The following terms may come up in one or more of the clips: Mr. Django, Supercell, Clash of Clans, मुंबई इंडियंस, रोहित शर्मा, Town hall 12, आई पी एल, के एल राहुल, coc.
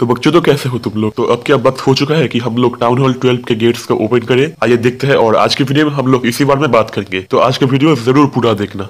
तो बच्चों कैसे हो तुम लोग। तो अब क्या वक्त हो चुका है कि हम लोग टाउन हॉल 12 के गेट्स को ओपन करें। आइए देखते हैं और आज के वीडियो में हम लोग इसी बारे में बात करेंगे, तो आज का वीडियो जरूर पूरा देखना।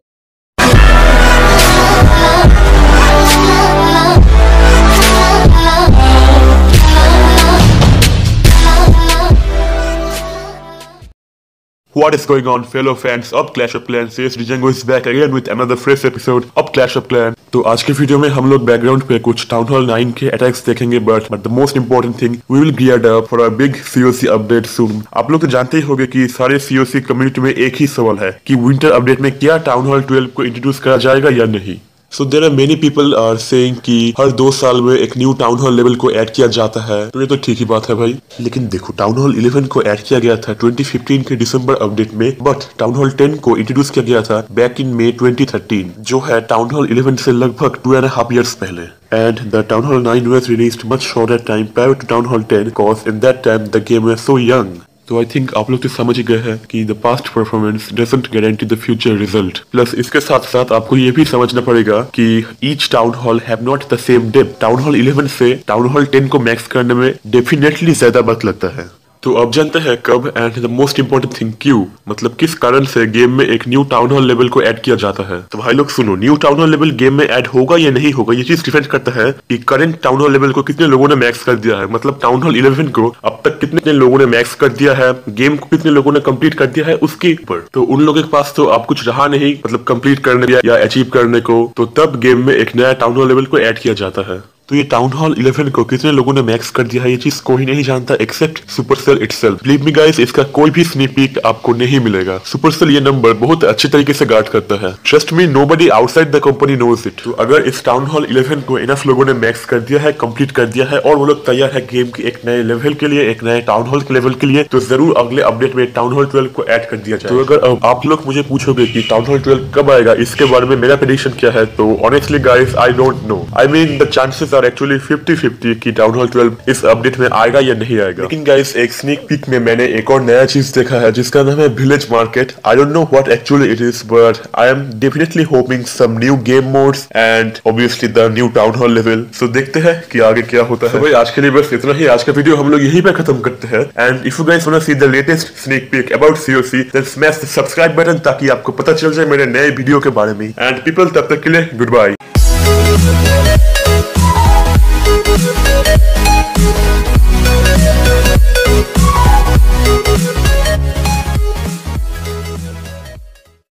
What is going on fellow fans of Clash of Clans, Django is back again with another fresh episode of Clash of Clans। तो आज के वीडियो में हम लोग बैकग्राउंड पे कुछ टाउन हॉल 9 के अटैक्स देखेंगे, but the most important thing we will gear up for a big COC update soon. आप लोग तो जानते ही होंगे कि सारे सीओसी कम्युनिटी में एक ही सवाल है कि विंटर अपडेट में क्या टाउन हॉल 12 को इंट्रोड्यूस करा जाएगा या नहीं। So there are many people are saying कि हर 2 साल में एक न्यू टाउन हॉल लेवल को ऐड किया जाता है, तो ये तो ठीक ही बात है भाई। लेकिन देखो टाउन हॉल 11 को ऐड किया गया था 2015 के दिसंबर अपडेट में, बट टाउन हॉल 10 को इंट्रोड्यूस किया गया था बैक इन मे 2013, जो है टाउन हॉल 11 से लगभग 2.5 years पहले। And the Town Hall 9 was released much shorter time prior to Town Hall 10 because in that time the game was so young. तो आई थिंक आप लोग तो समझ ही गए हैं कि the past performance doesn't guarantee the future result. Plus इसके साथ साथ आपको ये भी समझना पड़ेगा कि each town hall have not the same depth. Town hall 11 से टाउन हॉल 10 को मैक्स करने में डेफिनेटली ज्यादा वक्त लगता है। तो अब जानते हैं कब and the most important thing क्यों, मतलब किस कारण से गेम में एक न्यू टाउन हॉल लेवल को ऐड किया जाता है। तो भाई लोग सुनो, new town hall level game में ऐड होगा या नहीं होगा ये चीज डिपेंड करता है कि करंट टाउन हॉल लेवल को कितने लोगों ने मैक्स कर दिया है। मतलब टाउन हॉल 11 को अब तक कितने लोगों ने मैक्स कर दिया है, गेम को कितने लोगों ने कम्प्लीट कर दिया है उसके ऊपर। तो उन लोगों के पास तो अब कुछ रहा नहीं, मतलब कम्प्लीट करने या अचीव करने को, तो तब गेम में एक नया टाउन हॉल लेवल को ऐड किया जाता है। तो ये टाउन हॉल 11 को कितने लोगों ने मैक्स कर दिया है ये चीज कोई नहीं जानता except Supercell itself. Believe me guys, इसका कोई भी स्नीप पीक आपको नहीं मिलेगा। सुपरसेल ये नंबर बहुत अच्छे तरीके से गार्ड करता है, trust me nobody outside the company knows it. तो अगर इस टाउन हॉल 11 को इनफ लोगों ने मैक्स कर दिया है, कंप्लीट कर दिया है और वो लोग तैयार है गेम के एक नए लेवल के लिए, एक नए टाउन हॉल के लेवल के लिए, तो जरूर अगले अपडेट में टाउन हॉल 12 को ऐड कर दिया जाए। तो अगर आप लोग मुझे पूछोगे कि टाउन हॉल 12 कब आएगा इसके बारे में मेरा प्रेडिक्शन क्या है, तो honestly guys I don't know. I mean the chances actually 50-50 कि टाउन हॉल 12 इस अपडेट में आएगा या नहीं आएगा। लेकिन गाइस एक स्नीक पिक में मैंने एक और नया चीज देखा है जिसका नाम है village market. I don't know what actually it is, but I am definitely hoping some new game modes and obviously the new town hall level. So देखते हैं कि आगे क्या होता है। भाई आज के लिए बस इतना ही, आज का वीडियो हम लोग यहीं पे खत्म करते हैं। And if you guys want to see the latest sneak peek about COC then smash the subscribe button ताकि आपको पता चल जाए मेरे नए वीडियो के बारे में। एंड पीपल तब तक के लिए गुड बाय।